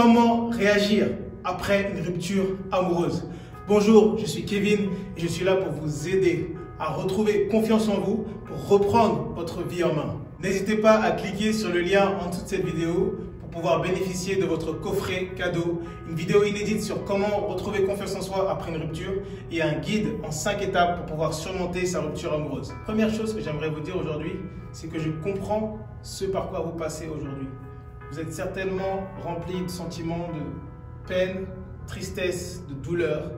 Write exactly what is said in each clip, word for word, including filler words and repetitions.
Comment réagir après une rupture amoureuse? Bonjour, je suis Kevin et je suis là pour vous aider à retrouver confiance en vous pour reprendre votre vie en main. N'hésitez pas à cliquer sur le lien en dessous de cette vidéo pour pouvoir bénéficier de votre coffret cadeau, une vidéo inédite sur comment retrouver confiance en soi après une rupture et un guide en cinq étapes pour pouvoir surmonter sa rupture amoureuse. Première chose que j'aimerais vous dire aujourd'hui, c'est que je comprends ce par quoi vous passez aujourd'hui. Vous êtes certainement rempli de sentiments de peine, tristesse, de douleur,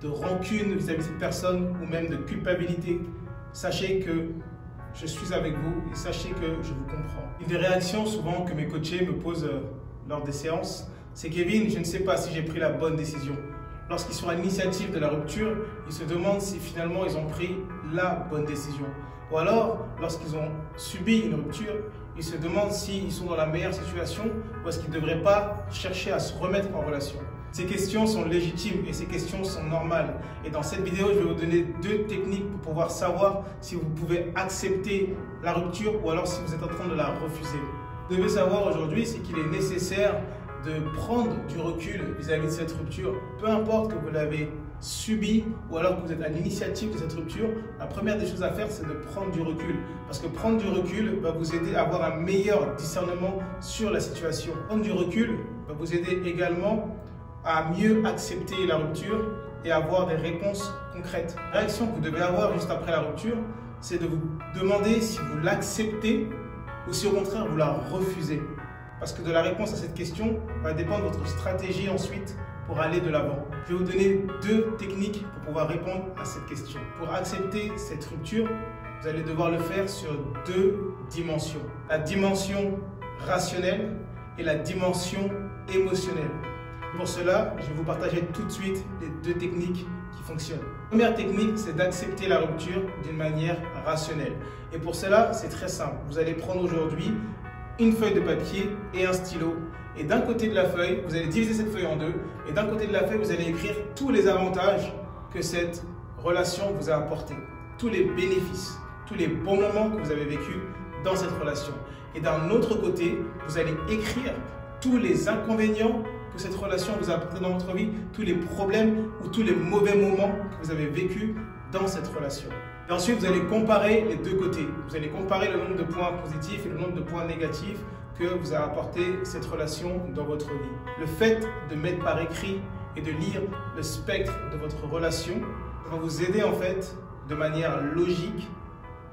de rancune vis-à-vis de personnes ou même de culpabilité. Sachez que je suis avec vous et sachez que je vous comprends. Une des réactions souvent que mes coachés me posent lors des séances, c'est « Kevin, je ne sais pas si j'ai pris la bonne décision ». Lorsqu'ils sont à l'initiative de la rupture, ils se demandent si finalement ils ont pris la bonne décision. Ou alors, lorsqu'ils ont subi une rupture, ils se demandent s'ils sont dans la meilleure situation ou est-ce qu'ils ne devraient pas chercher à se remettre en relation. Ces questions sont légitimes et ces questions sont normales. Et dans cette vidéo, je vais vous donner deux techniques pour pouvoir savoir si vous pouvez accepter la rupture ou alors si vous êtes en train de la refuser. Vous devez savoir aujourd'hui, c'est qu'il est nécessaire de prendre du recul vis-à-vis de cette rupture. Peu importe que vous l'avez subi ou alors que vous êtes à l'initiative de cette rupture, la première des choses à faire, c'est de prendre du recul. Parce que prendre du recul va vous aider à avoir un meilleur discernement sur la situation. Prendre du recul va vous aider également à mieux accepter la rupture et avoir des réponses concrètes. La réaction que vous devez avoir juste après la rupture, c'est de vous demander si vous l'acceptez ou si au contraire vous la refusez. Parce que de la réponse à cette question va dépendre votre stratégie ensuite pour aller de l'avant. Je vais vous donner deux techniques pour pouvoir répondre à cette question. Pour accepter cette rupture, vous allez devoir le faire sur deux dimensions. La dimension rationnelle et la dimension émotionnelle. Pour cela, je vais vous partager tout de suite les deux techniques qui fonctionnent. La première technique, c'est d'accepter la rupture d'une manière rationnelle. Et pour cela, c'est très simple. Vous allez prendre aujourd'hui une feuille de papier et un stylo. Et d'un côté de la feuille, vous allez diviser cette feuille en deux. Et d'un côté de la feuille, vous allez écrire tous les avantages que cette relation vous a apporté. Tous les bénéfices, tous les bons moments que vous avez vécu dans cette relation. Et d'un autre côté, vous allez écrire tous les inconvénients que cette relation vous a apporté dans votre vie, tous les problèmes ou tous les mauvais moments que vous avez vécu dans cette relation. Et ensuite, vous allez comparer les deux côtés. Vous allez comparer le nombre de points positifs et le nombre de points négatifs que vous a apporté cette relation dans votre vie. Le fait de mettre par écrit et de lire le spectre de votre relation va vous aider en fait de manière logique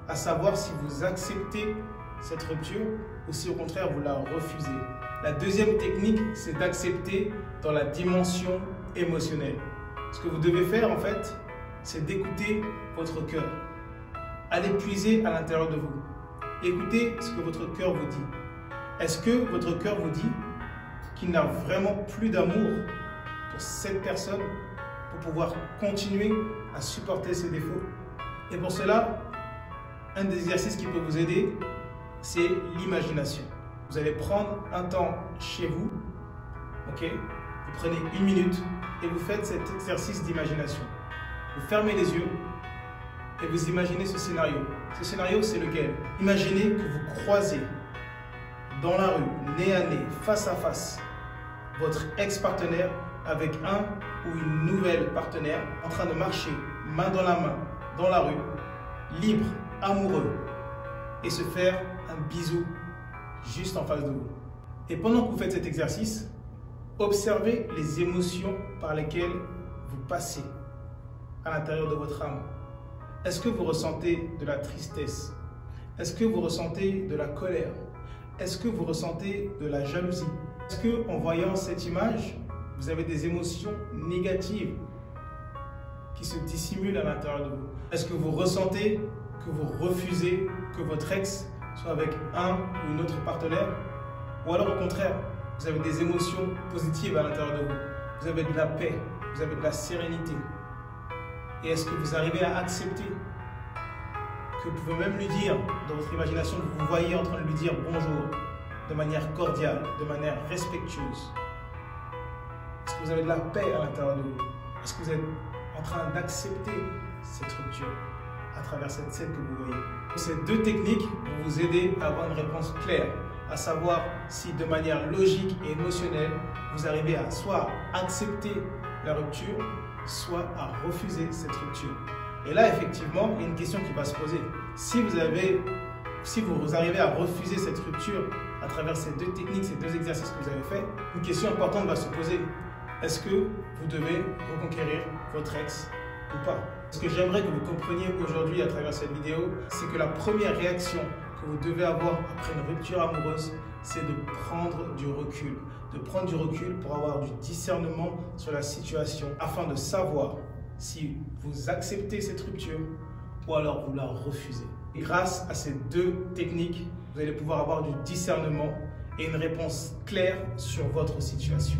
à savoir si vous acceptez cette rupture ou si au contraire vous la refusez. La deuxième technique, c'est d'accepter dans la dimension émotionnelle. Ce que vous devez faire en fait, c'est d'écouter votre cœur. Allez puiser à l'intérieur de vous. Écoutez ce que votre cœur vous dit. Est-ce que votre cœur vous dit qu'il n'a vraiment plus d'amour pour cette personne pour pouvoir continuer à supporter ses défauts? Et pour cela, un des exercices qui peut vous aider, c'est l'imagination. Vous allez prendre un temps chez vous, ok? Vous prenez une minute et vous faites cet exercice d'imagination. Vous fermez les yeux et vous imaginez ce scénario. Ce scénario, c'est lequel? Imaginez que vous croisez dans la rue, nez à nez, face à face, votre ex-partenaire avec un ou une nouvelle partenaire en train de marcher, main dans la main, dans la rue, libre, amoureux, et se faire un bisou juste en face de vous. Et pendant que vous faites cet exercice, observez les émotions par lesquelles vous passez à l'intérieur de votre âme. Est-ce que vous ressentez de la tristesse? Est-ce que vous ressentez de la colère? Est-ce que vous ressentez de la jalousie? Est-ce que, en voyant cette image, vous avez des émotions négatives qui se dissimulent à l'intérieur de vous? Est-ce que vous ressentez que vous refusez que votre ex soit avec un ou une autre partenaire, ou alors au contraire, vous avez des émotions positives à l'intérieur de vous, vous avez de la paix, vous avez de la sérénité. Et est-ce que vous arrivez à accepter que vous pouvez même lui dire, dans votre imagination, que vous voyez en train de lui dire bonjour, de manière cordiale, de manière respectueuse? Est-ce que vous avez de la paix à l'intérieur de vous? Est-ce que vous êtes en train d'accepter cette rupture à travers cette scène que vous voyez? Ces deux techniques vont vous aider à avoir une réponse claire à savoir si de manière logique et émotionnelle, vous arrivez à soit accepter la rupture, soit à refuser cette rupture. Et là, effectivement, il y a une question qui va se poser. Si vous, avez, si vous arrivez à refuser cette rupture à travers ces deux techniques, ces deux exercices que vous avez faits, une question importante va se poser. Est-ce que vous devez reconquérir votre ex ou pas? Ce que j'aimerais que vous compreniez aujourd'hui à travers cette vidéo, c'est que la première réaction que vous devez avoir après une rupture amoureuse, c'est de prendre du recul. De prendre du recul pour avoir du discernement sur la situation, afin de savoir si vous acceptez cette rupture ou alors vous la refusez. Et grâce à ces deux techniques, vous allez pouvoir avoir du discernement et une réponse claire sur votre situation.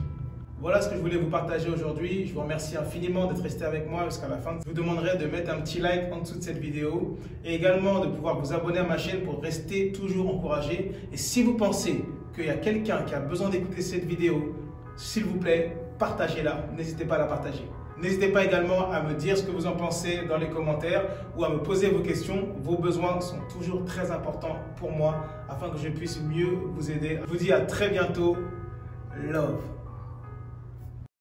Voilà ce que je voulais vous partager aujourd'hui. Je vous remercie infiniment d'être resté avec moi jusqu'à la fin. Je vous demanderai de mettre un petit like en dessous de cette vidéo et également de pouvoir vous abonner à ma chaîne pour rester toujours encouragé. Et si vous pensez qu'il y a quelqu'un qui a besoin d'écouter cette vidéo, s'il vous plaît, partagez-la. N'hésitez pas à la partager. N'hésitez pas également à me dire ce que vous en pensez dans les commentaires ou à me poser vos questions. Vos besoins sont toujours très importants pour moi afin que je puisse mieux vous aider. Je vous dis à très bientôt. Love.